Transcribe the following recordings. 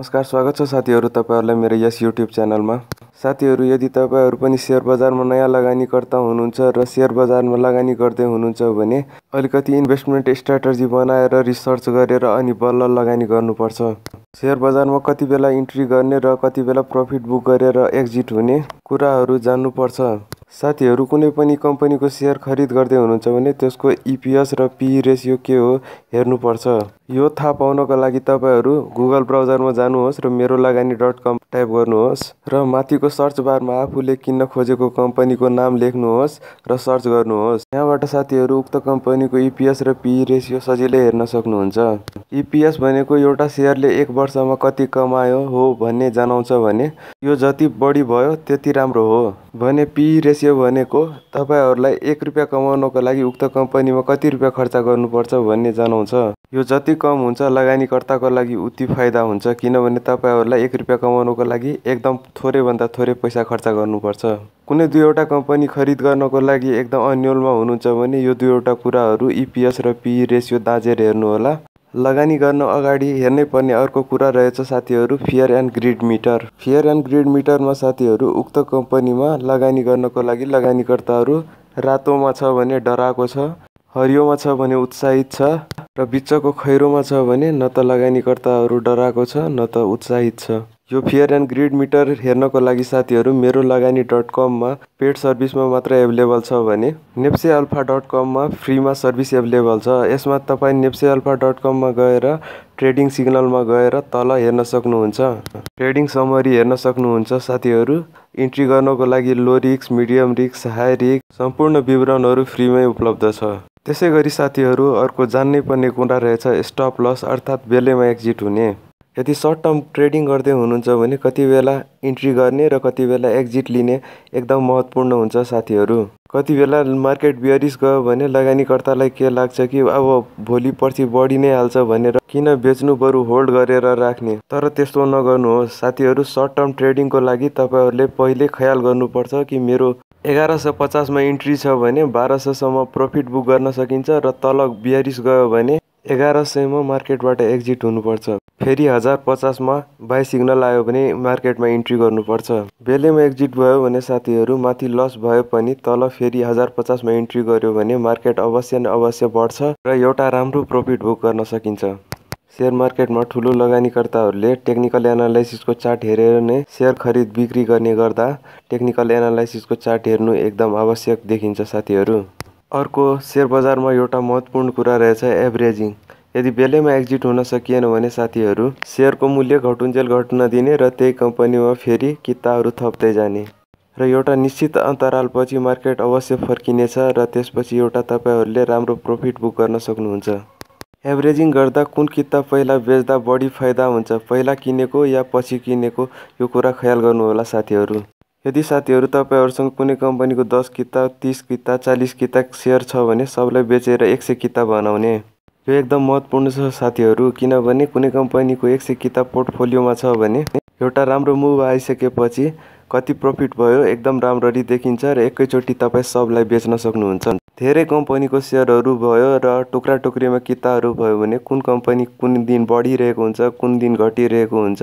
नमस्कार, स्वागत छ साथीहरु तपाईहरुलाई मेरो यस YouTube च्यानलमा। साथीहरु, यदि तपाईहरु पनि शेयर बजारमा नयाँ लगानीकर्ता हुनुहुन्छ र शेयर बजारमा लगानी गर्दै हुनुहुन्छ भने अलिकति इन्भेस्टमेन्ट स्ट्र्याटेजी बनाएर रिसर्च गरेर अनि बल्ल लगानी गर्नुपर्छ। शेयर बजारमा कति बेला इन्ट्री गर्ने र कति बेला प्रफिट बुक गरेर एक्जिट हुने कुराहरु जान्नुपर्छ। साथीहरु, कुनै पनि कम्पनीको शेयर खरिद गर्दै हुनुहुन्छ भने त्यसको EPS र P/E रेशियो के हो हेर्नुपर्छ। यो थाहा पाउनको लागि तपाईहरु Google ब्राउजरमा जानुहोस् र merolagani.com टाइप गर्नुहोस् र माथिको सर्च बारमा आफूले किन्न खोजेको कम्पनीको नाम लेख्नुहोस् र सर्च गर्नुहोस्। यहाँबाट साथीहरु उक्त कम्पनीको EPS र P/E रेशियो सजिलै हेर्न सक्नुहुन्छ। EPS भनेको एउटा शेयरले 1 वर्षमा कति कमायो हो भन्ने जनाउँछ भने यो जति बढी भयो त्यति राम्रो हो भने P/E रेशियो भनेको तपाईहरुलाई 1 रुपैयाँ कमाउनको लागि उक्त कम्पनीमा कति रुपैयाँ खर्च गर्नुपर्छ भन्ने जनाउँछ। यो जति कम हुन्छ लगानीकर्ताको लागि उति फाइदा हुन्छ, किनभने तपाईहरुलाई 1 रुपैयाँ कमाउनको लागि एकदम थोरै भन्दा थोरै पैसा खर्च गर्नुपर्छ। कुनै दुईवटा कम्पनी खरिद गर्नको लागि एकदम अन्यलमा हुनुहुन्छ भने यो दुईवटा कुराहरु EPS र P/E रेशियो दाजेर हेर्नु होला। लगानी गर्न अगाडि हेर्नै पर्ने अर्को कुरा रहेछ साथीहरु fear and greed meter. Fear and greed मिटरमा साथीहरु उक्त कम्पनीमा लगानी गर्नको लागि लगानीकर्ताहरु रातोमा छ भने डराएको छ, हरियोमा छ भने उत्साहित छ र बिचको खैरोमा छ भने न त लगानीकर्ताहरु डराएको छ न त उत्साहित छ। यो फियर एन्ड ग्रीड मिटर हेर्नको लागि साथीहरु merolagani.com मा पेड सर्भिसमा मात्र अवेलेबल छ भने NEPSE Alpha.com मा फ्रीमा सर्भिस अवेलेबल छ। यसमा तपाई NEPSE Alpha.com मा गएर ट्रेडिङ सिग्नलमा गएर तल हेर्न सक्नुहुन्छ, ट्रेडिङ समरी हेर्न सक्नुहुन्छ। साथीहरु, इन्ट्री गर्नको लागि low risk, medium risk, high risk सम्पूर्ण विवरणहरु फ्रीमै उपलब्ध छ। त्यसैगरी साथीहरु अर्को जान्नै पर्ने कुरा रहेछ स्टप लस, अर्थात बेलैमा एक्जिट हुने। यदि सर्ट टर्म ट्रेडिङ गर्दै हुनुहुन्छ भने कति बेला इन्ट्री गर्ने र कति बेला एक्जिट लिने एकदम महत्त्वपूर्ण हुन्छ। साथीहरु, कति बेला मार्केट बियरिस गयो भने लगानीकर्तालाई के लाग्छ कि अब भोलि पर्सि बढी नै हाल्छ भनेर किन बेच्नु, बरु होल्ड गरेर राख्ने। तर त्यस्तो नगर्नुहोस् साथीहरु। सर्ट टर्म ट्रेडिङको लागि तपाईहरुले पहिले ख्याल गर्नुपर्छ कि मेरो 1150 मा इन्ट्री छ भने 1200 सम्म प्रफिट बुक गर्न सकिन्छ र तल बियरिस गयो भने 1100 मा मार्केटबाट एक्जिट हुनुपर्छ। फेरि 1050 मा बाई सिग्नल आयो भने मार्केटमा इन्ट्री गर्नुपर्छ। बेलैमा एक्जिट भयो भने साथीहरु माथि लस भए पनि तल फेरि 1050 मा इन्ट्री गर्यो भने मार्केट अवश्य न अवश्य बढ्छ र एउटा राम्रो प्रफिट बुक गर्न सकिन्छ। शेयर मार्केटमा ठूलो लगानीकर्ताहरुले टेक्निकल एनालाइसिसको चार्ट हेरेर नै शेयर खरीद बिक्री गर्ने गर्दा टेक्निकल एनालाइसिसको चार्ट हेर्नु एकदम आवश्यक देखिन्छ। साथीहरु, अर्को शेयर बजारमा एउटा महत्त्वपूर्ण कुरा रहेछ एभरेजिङ। यदि बेलैमा एक्जिट हुन सकिएन भने साथीहरु शेयरको मूल्य घटुन्जेल घट्न दिने र त्यही कम्पनीमा फेरि किताहरु थप्दै जाने र एउटा निश्चित अन्तरालपछि मार्केट अवश्य फर्किनेछ र त्यसपछि एउटा तपाईहरुले राम्रो प्रफिट बुक गर्न सक्नुहुन्छ। एभरेजिङ गर्दा कुन किता पहिला बेच्दा बढी फाइदा हुन्छ, पहिला किनेको या पछि किनेको, यो कुरा ख्याल गर्नु होला साथीहरु। यदि साथीहरु तपाईहरुसँग कुनै कम्पनीको 10 किता, 30 किता, 40 किता शेयर छ भने सबलाई बेचेर 100 किता बनाउने, यो एकदम महत्त्वपूर्ण छ साथीहरु। किनभने कुनै कम्पनीको 100 किता पोर्टफोलियोमा छ भने एउटा राम्रो मुभ आइसकेपछि कति प्रफिट भयो एकदम राम्ररी देखिन्छ र एकैचोटी तपाई सबलाई बेच्न सक्नुहुन्छ। धेरै कम्पनीको शेयरहरु भयो र टुक्रा टुक्रीमा किताहरु भयो भने कुन कम्पनी कुन दिन बढिरहेको हुन्छ कुन दिन घटिरहेको हुन्छ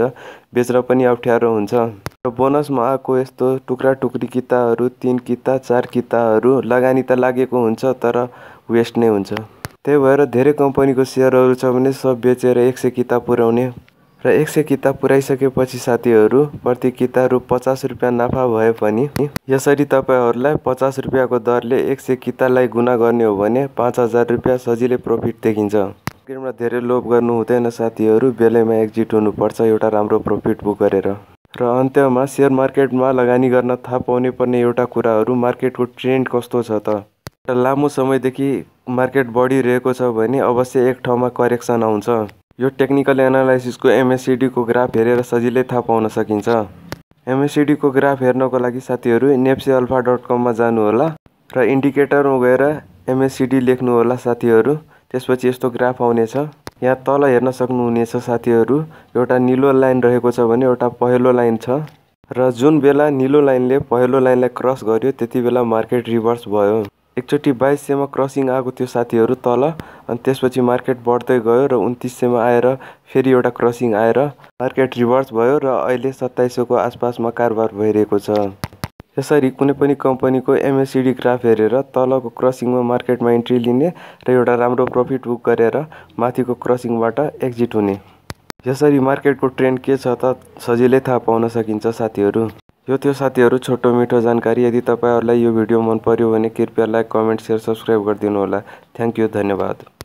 बेच्न पनि अप्ठ्यारो हुन्छ। र बोनसमा आएको यस्तो टुक्रा टुक्री किताहरु 3 किता, 4 किताहरु लगानी त लागेको हुन्छ तर वेस्ट नै हुन्छ। त्यही भएर धेरै कम्पनीको शेयरहरु छ भने सब बेचेर 100 किता पुर्याउने र 100 किता पुराइसकेपछि साथीहरु प्रति किता रु 50 रुपैयाँ नाफा भए पनि यसरी तपाईहरुलाई 50 रुपैयाँको दरले 100 कितालाई गुणा गर्ने हो भने 5000 रुपैयाँ सजिलै प्रफिट देखिन्छ। मार्केटमा धेरै लोभ गर्नु हुँदैन साथीहरु, बेलैमा एक्जिट हुनुपर्छ एउटा राम्रो प्रफिट बुक गरेर। र अन्त्यमा शेयर मार्केटमा लगानी गर्न थाहा पाउनु पर्ने एउटा कुराहरु मार्केटको ट्रेन्ड कस्तो छ त। लामो समयदेखि मार्केट बढिरहेको छ भने अवश्य एक ठाउँमा करेक्सन आउँछ। यो टेक्निकल एनालाइसिसको MACD को ग्राफ हेरेर सजिलै थाहा पाउन सकिन्छ। MACD को ग्राफ हेर्नको लागि साथीहरु NEPSE Alpha.com मा जानु होला र इन्डिकेटरमा गएर MACD लेख्नु होला साथीहरु। त्यसपछि यस्तो ग्राफ आउनेछ, यहाँ तल हेर्न सक्नुहुनेछ साथीहरु। एउटा नीलो लाइन रहेको छ भने एउटा पहेलो लाइन छ र जुन बेला नीलो लाइनले पहेलो लाइनलाई क्रस गर्यो त्यतिबेला मार्केट रिभर्स भयो। एकचोटि 2200 मा क्रसिङ आएको थियो साथीहरु तल, अनि त्यसपछि मार्केट बढ्दै गयो र 2900 मा आएर फेरि एउटा क्रसिङ आएर मार्केट रिभर्स भयो र अहिले 2700 को आसपासमा कारोबार भइरहेको छ। यसरी कुनै पनि कम्पनीको MACD ग्राफ हेरेर तलको क्रसिङमा मार्केटमा एन्ट्री लिने र एउटा राम्रो प्रॉफिट बुक गरेर माथिको क्रसिङबाट एक्जिट हुने। यसरी मार्केटको ट्रेन्ड के छ त सजिलै थाहा पाउन सकिन्छ साथीहरु। यो थियो साथीहरु छोटो मिठो जानकारी। यदि तपाईहरुलाई यो भिडियो मन पर्यो भने कृपया लाइक, कमेन्ट, शेयर, सब्स्क्राइब गर्दिनु होला। थ्यांक यू, धन्यवाद।